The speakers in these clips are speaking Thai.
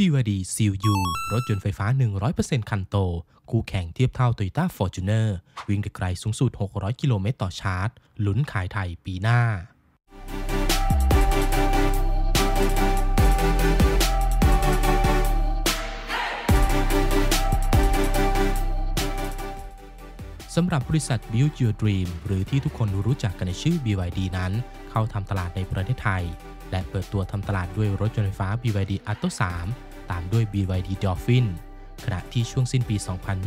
BYD Seal U รถยนต์ไฟฟ้า 100% คันโตคู่แข่งเทียบเท่า Toyota Fortuner วิ่งได้ไกลสูงสุด600 กิโลเมตรต่อชาร์จลุ้นขายไทยปีหน้าสำหรับบริษัท Build Your Dream หรือที่ทุกคนรู้จักกันในชื่อ BYD นั้นเข้าทำตลาดในประเทศไทยและเปิดตัวทำตลาดด้วยรถยนต์ไฟฟ้า BYD Atto 3 ตามด้วย BYD Dolphin ขณะที่ช่วงสิ้นปี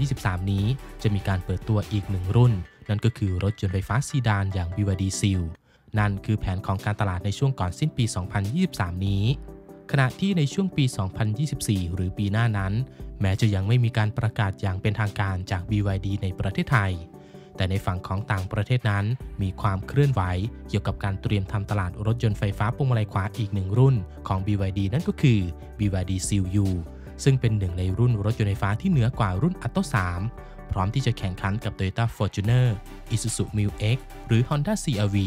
2023 นี้จะมีการเปิดตัวอีกหนึ่งรุ่นนั่นก็คือรถยนต์ไฟฟ้าซีดานอย่าง BYD Seal นั่นคือแผนของการตลาดในช่วงก่อนสิ้นปี 2023 นี้ขณะที่ในช่วงปี 2024 หรือปีหน้านั้นแม้จะยังไม่มีการประกาศอย่างเป็นทางการจาก BYD ในประเทศไทยแต่ในฝั่งของต่างประเทศนั้นมีความเคลื่อนไหวเกี่ยวกับการเตรียมทำตลาดรถยนต์ไฟฟ้าพวงมาลัยขวาอีกหนึ่งรุ่นของ BYD นั่นก็คือ BYD Seal U ซึ่งเป็นหนึ่งในรุ่นรถยนต์ไฟฟ้าที่เหนือกว่ารุ่น Atto 3 พร้อมที่จะแข่งขันกับ Toyota Fortuner, Isuzu MU-X หรือ Honda CR-V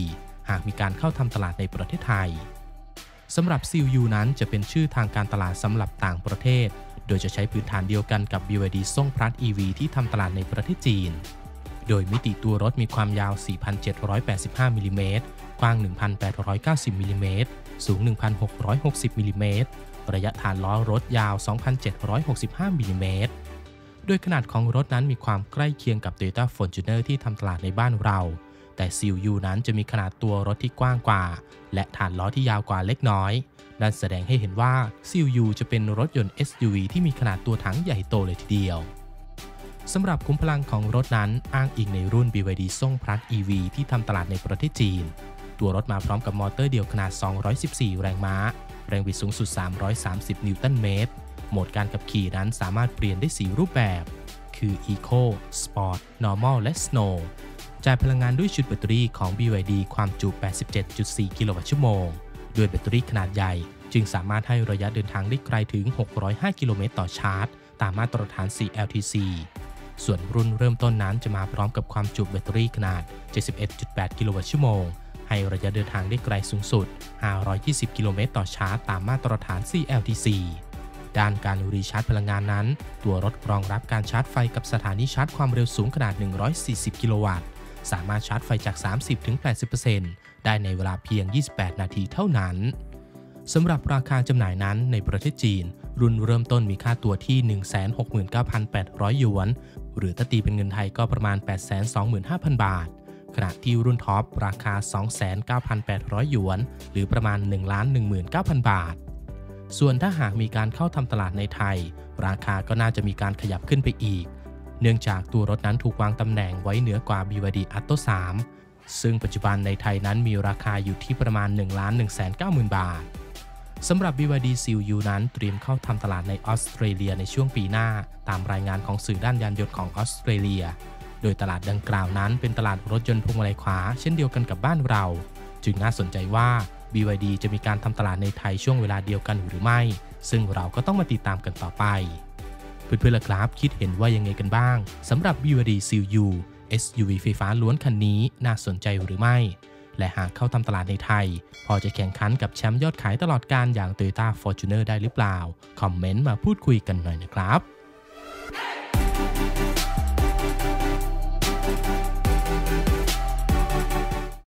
หากมีการเข้าทำตลาดในประเทศไทยสำหรับ Seal U นั้นจะเป็นชื่อทางการตลาดสำหรับต่างประเทศโดยจะใช้พื้นฐานเดียวกันกับ BYD Song Plug EV ที่ทำตลาดในประเทศจีนโดยมิติตัวรถมีความยาว 4,785 มิลลิเมตร กว้าง 1,890 มิลลิเมตร สูง 1,660 มิลลิเมตร ระยะฐานล้อรถยาว 2,765 มิลลิเมตร โดยขนาดของรถนั้นมีความใกล้เคียงกับ Toyota Fortuner ที่ทำตลาดในบ้านเราแต่ Seal U นั้นจะมีขนาดตัวรถที่กว้างกว่าและฐานล้อที่ยาวกว่าเล็กน้อยนั่นแสดงให้เห็นว่า Seal U จะเป็นรถยนต์ SUV ที่มีขนาดตัวถังใหญ่โตเลยทีเดียวสำหรับขุมพลังของรถนั้นอ้างอิงในรุ่น BYD Song Plug EV ที่ทำตลาดในประเทศจีนตัวรถมาพร้อมกับมอเตอร์เดี่ยวขนาด214 แรงม้าแรงบิดสูงสุด330 นิวตันเมตรโหมดการขับขี่นั้นสามารถเปลี่ยนได้4รูปแบบคือ Eco, Sport, Normal และ Snowจ่ายพลังงานด้วยชุดแบตเตอรี่ของ BYD ความจุ 87.4 กิโลวัตต์ชั่วโมงด้วยแบตเตอรี่ขนาดใหญ่จึงสามารถให้ระยะเดินทางได้ไกลถึง605 กิโลเมตรต่อชาร์จตามมาตรฐาน CLTC ส่วนรุ่นเริ่มต้นนั้นจะมาพร้อมกับความจุแบตเตอรี่ขนาด 71.8 กิโลวัตต์ชั่วโมงให้ระยะเดินทางได้ไกลสูงสุด520 กิโลเมตรต่อชาร์จตามมาตรฐาน CLTC ด้านการรีชาร์จพลังงานนั้นตัวรถรองรับการชาร์จไฟกับสถานีชาร์จความเร็วสูงขนาด140 กิโลวัตต์สามารถชาร์จไฟจาก 30-80% ได้ในเวลาเพียง 28 นาทีเท่านั้นสำหรับราคาจำหน่ายนั้นในประเทศจีนรุ่นเริ่มต้นมีค่าตัวที่ 169,800 หยวนหรือถ้าตีเป็นเงินไทยก็ประมาณ 825,000 บาทขณะที่รุ่นท็อปราคา 29,800 หยวนหรือประมาณ 1,19,000 บาทส่วนถ้าหากมีการเข้าทำตลาดในไทยราคาก็น่าจะมีการขยับขึ้นไปอีกเนื่องจากตัวรถนั้นถูกวางตำแหน่งไว้เหนือกว่า BYD Atto 3 ซึ่งปัจจุบันในไทยนั้นมีราคาอยู่ที่ประมาณ 1,190,000 บาทสำหรับ BYD Seal U นั้นเตรียมเข้าทำตลาดในออสเตรเลียในช่วงปีหน้าตามรายงานของสื่อด้านยานยนต์ของออสเตรเลียโดยตลาดดังกล่าวนั้นเป็นตลาดรถยนต์พวงมาลัยขวาเช่นเดียวกันกับบ้านเราจึงน่าสนใจว่า BYD จะมีการทำตลาดในไทยช่วงเวลาเดียวกันหรือไม่ซึ่งเราก็ต้องมาติดตามกันต่อไปเพื่อนๆล่ะครับคิดเห็นว่ายังไงกันบ้างสำหรับ BYD Seal U SUV ไฟฟ้าล้วนคันนี้น่าสนใจหรือไม่และหากเข้าทำตลาดในไทยพอจะแข่งขันกับแชมป์ยอดขายตลอดกาลอย่าง Toyota Fortuner ได้หรือเปล่าคอมเมนต์มาพูดคุยกันหน่อยนะครับ